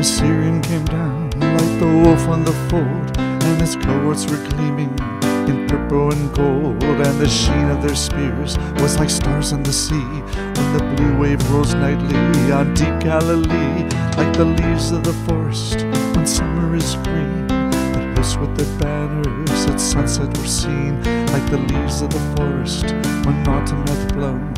Assyrian came down like the wolf on the fold, and his cohorts were gleaming in purple and gold, and the sheen of their spears was like stars on the sea when the blue wave rolls nightly on deep Galilee, like the leaves of the forest when summer is green. But loose with their banners at sunset were seen, like the leaves of the forest when autumn hath blown.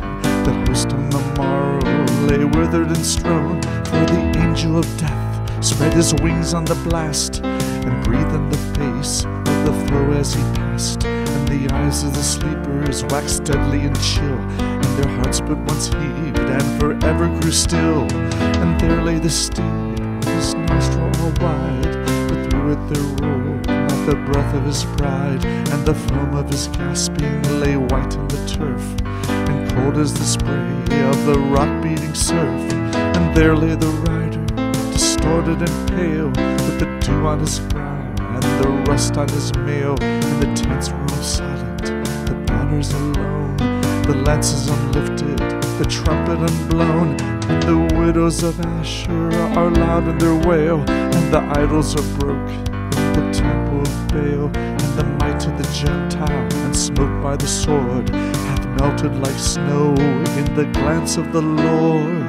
The host on the morrow lay withered and strown, for the angel of death spread his wings on the blast and breathed on the face of the foe as he passed. And the eyes of the sleepers waxed deadly and chill, and their hearts but once heaved and forever grew still. And there lay the steed, his nostril all wide, but through it there rolled not the breath of his pride, and the foam of his gasping lay white on the turf, and cold as the spray of the rock-beating surf. And there lay the rider, distorted and pale, with the dew on his brow and the rust on his mail. And the tents were all silent, the banners alone, the lances unlifted, the trumpet unblown. And the widows of Asher are loud in their wail, and the idols are broke in the temple of Baal. And the might of the Gentile, and smote by the sword, melted like snow in the glance of the Lord.